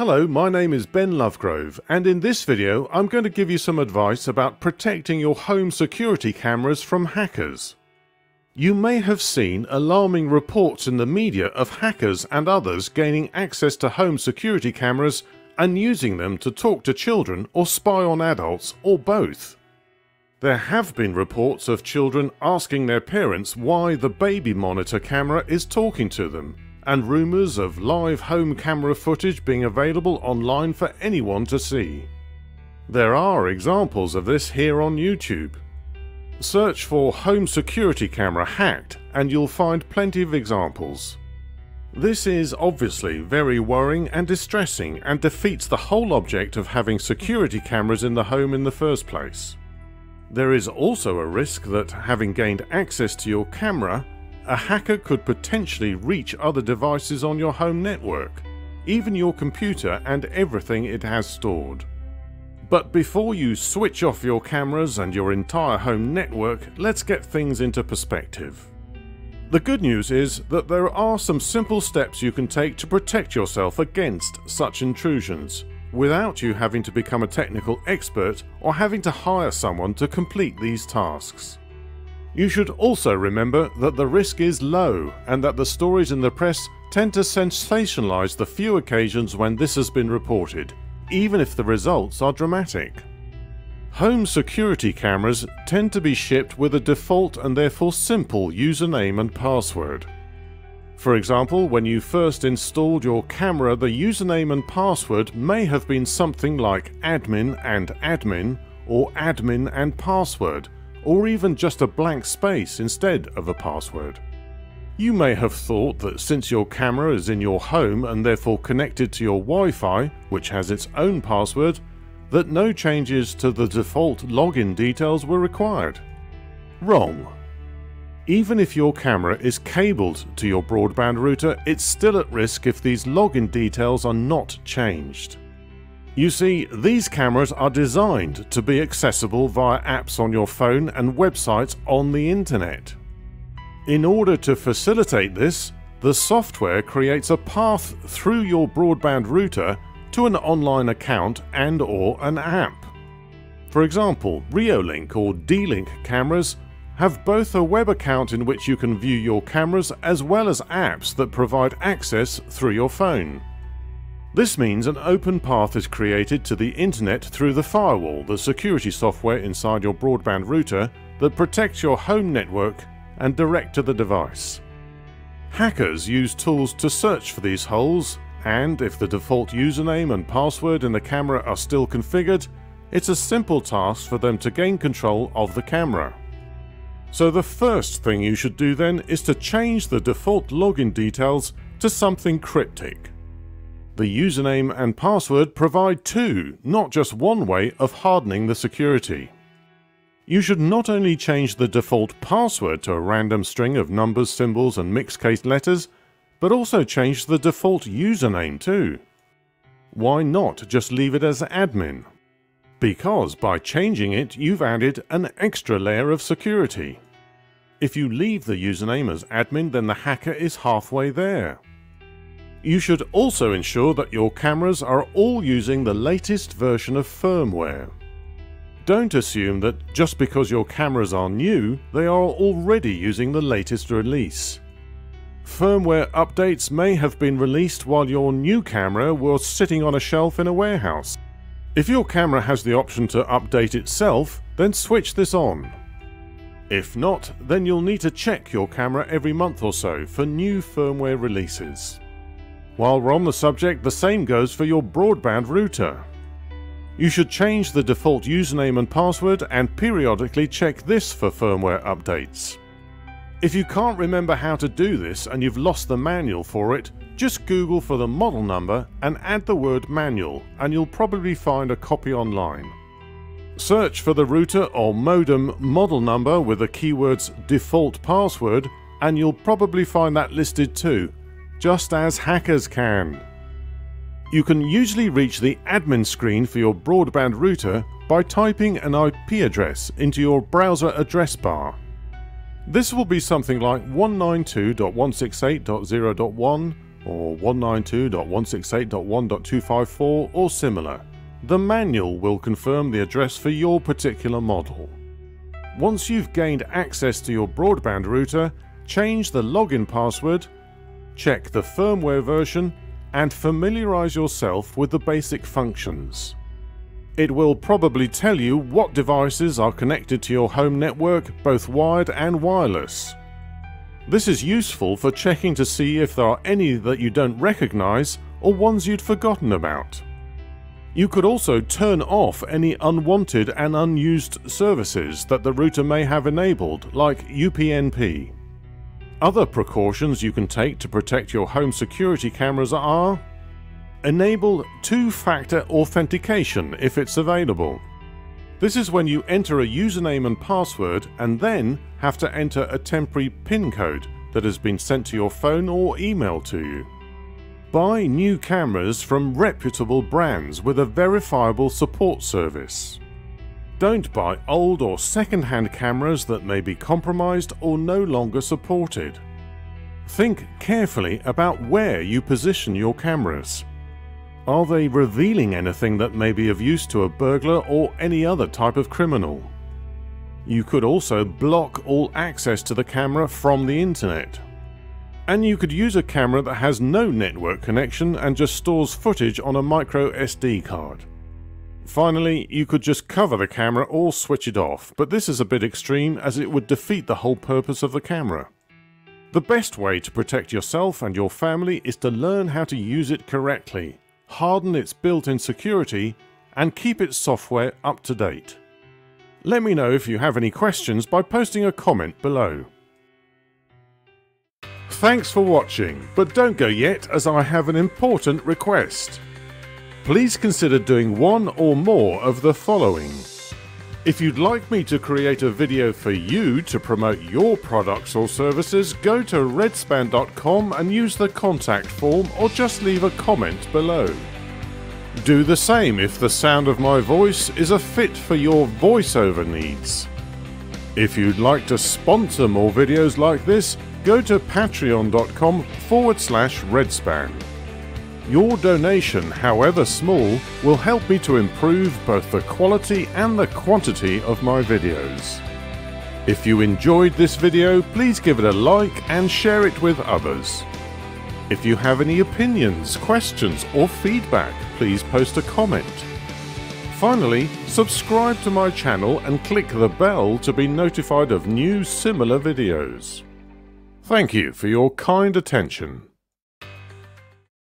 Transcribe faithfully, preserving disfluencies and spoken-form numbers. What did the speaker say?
Hello, my name is Ben Lovegrove, and in this video I'm going to give you some advice about protecting your home security cameras from hackers. You may have seen alarming reports in the media of hackers and others gaining access to home security cameras and using them to talk to children or spy on adults or both. There have been reports of children asking their parents why the baby monitor camera is talking to them, and rumours of live home camera footage being available online for anyone to see. There are examples of this here on YouTube. Search for home security camera hacked and you'll find plenty of examples. This is obviously very worrying and distressing and defeats the whole object of having security cameras in the home in the first place. There is also a risk that, having gained access to your camera, a hacker could potentially reach other devices on your home network, even your computer and everything it has stored. But before you switch off your cameras and your entire home network, let's get things into perspective. The good news is that there are some simple steps you can take to protect yourself against such intrusions, without you having to become a technical expert or having to hire someone to complete these tasks. You should also remember that the risk is low and that the stories in the press tend to sensationalize the few occasions when this has been reported, even if the results are dramatic. Home security cameras tend to be shipped with a default and therefore simple username and password. For example, when you first installed your camera, the username and password may have been something like admin and admin, or admin and password, or even just a blank space instead of a password. You may have thought that since your camera is in your home and therefore connected to your Wi-Fi, which has its own password, that no changes to the default login details were required. Wrong. Even if your camera is cabled to your broadband router, it's still at risk if these login details are not changed. You see, these cameras are designed to be accessible via apps on your phone and websites on the internet. In order to facilitate this, the software creates a path through your broadband router to an online account and/or an app. For example, Reolink or D-Link cameras have both a web account in which you can view your cameras as well as apps that provide access through your phone. This means an open path is created to the internet through the firewall, the security software inside your broadband router that protects your home network and direct to the device. Hackers use tools to search for these holes, and if the default username and password in the camera are still configured, it's a simple task for them to gain control of the camera. So the first thing you should do then is to change the default login details to something cryptic. The username and password provide two, not just one way of hardening the security. You should not only change the default password to a random string of numbers, symbols and mixed case letters, but also change the default username too. Why not just leave it as admin? Because by changing it, you've added an extra layer of security. If you leave the username as admin, then the hacker is halfway there. You should also ensure that your cameras are all using the latest version of firmware. Don't assume that just because your cameras are new, they are already using the latest release. Firmware updates may have been released while your new camera was sitting on a shelf in a warehouse. If your camera has the option to update itself, then switch this on. If not, then you'll need to check your camera every month or so for new firmware releases. While we're on the subject, the same goes for your broadband router. You should change the default username and password and periodically check this for firmware updates. If you can't remember how to do this and you've lost the manual for it, just Google for the model number and add the word manual and you'll probably find a copy online. Search for the router or modem model number with the keywords default password and you'll probably find that listed too, just as hackers can. You can usually reach the admin screen for your broadband router by typing an I P address into your browser address bar. This will be something like one ninety-two dot one sixty-eight dot zero dot one or one ninety-two dot one sixty-eight dot one dot two fifty-four or similar. The manual will confirm the address for your particular model. Once you've gained access to your broadband router, change the login password, check the firmware version, and familiarize yourself with the basic functions. It will probably tell you what devices are connected to your home network, both wired and wireless. This is useful for checking to see if there are any that you don't recognize or ones you'd forgotten about. You could also turn off any unwanted and unused services that the router may have enabled, like U P n P. Other precautions you can take to protect your home security cameras are: enable two-factor authentication if it's available. This is when you enter a username and password and then have to enter a temporary PIN code that has been sent to your phone or email to you. Buy new cameras from reputable brands with a verifiable support service. Don't buy old or second-hand cameras that may be compromised or no longer supported. Think carefully about where you position your cameras. Are they revealing anything that may be of use to a burglar or any other type of criminal? You could also block all access to the camera from the internet. And you could use a camera that has no network connection and just stores footage on a micro S D card. Finally, you could just cover the camera or switch it off, but this is a bit extreme as it would defeat the whole purpose of the camera. The best way to protect yourself and your family is to learn how to use it correctly, harden its built-in security, and keep its software up to date. Let me know if you have any questions by posting a comment below. Thanks for watching, but don't go yet as I have an important request. Please consider doing one or more of the following. If you'd like me to create a video for you to promote your products or services, go to redspan dot com and use the contact form or just leave a comment below. Do the same if the sound of my voice is a fit for your voiceover needs. If you'd like to sponsor more videos like this, go to patreon dot com forward slash redspan. Your donation, however small, will help me to improve both the quality and the quantity of my videos. If you enjoyed this video, please give it a like and share it with others. If you have any opinions, questions, or feedback, please post a comment. Finally, subscribe to my channel and click the bell to be notified of new similar videos. Thank you for your kind attention.